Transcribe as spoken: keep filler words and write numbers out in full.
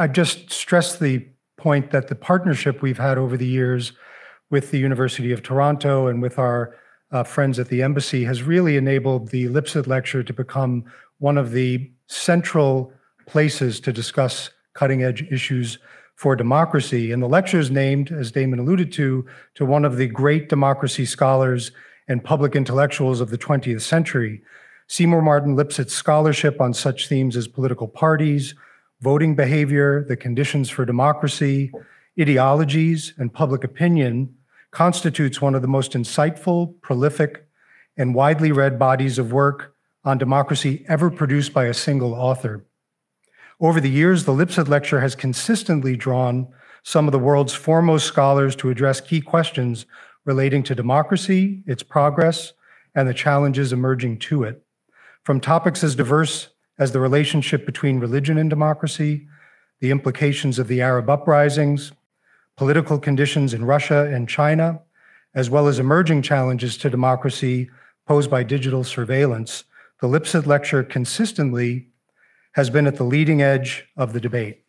I just stress the point that the partnership we've had over the years with the University of Toronto and with our uh, friends at the embassy has really enabled the Lipset Lecture to become one of the central places to discuss cutting-edge issues for democracy. And the lecture is named, as Damon alluded to, to one of the great democracy scholars and public intellectuals of the twentieth century. Seymour Martin Lipset's scholarship on such themes as political parties, voting behavior, the conditions for democracy, ideologies, and public opinion constitutes one of the most insightful, prolific, and widely read bodies of work on democracy ever produced by a single author. Over the years, the Lipset Lecture has consistently drawn some of the world's foremost scholars to address key questions relating to democracy, its progress, and the challenges emerging to it. From topics as diverse as the relationship between religion and democracy, the implications of the Arab uprisings, political conditions in Russia and China, as well as emerging challenges to democracy posed by digital surveillance, the Lipset Lecture consistently has been at the leading edge of the debate.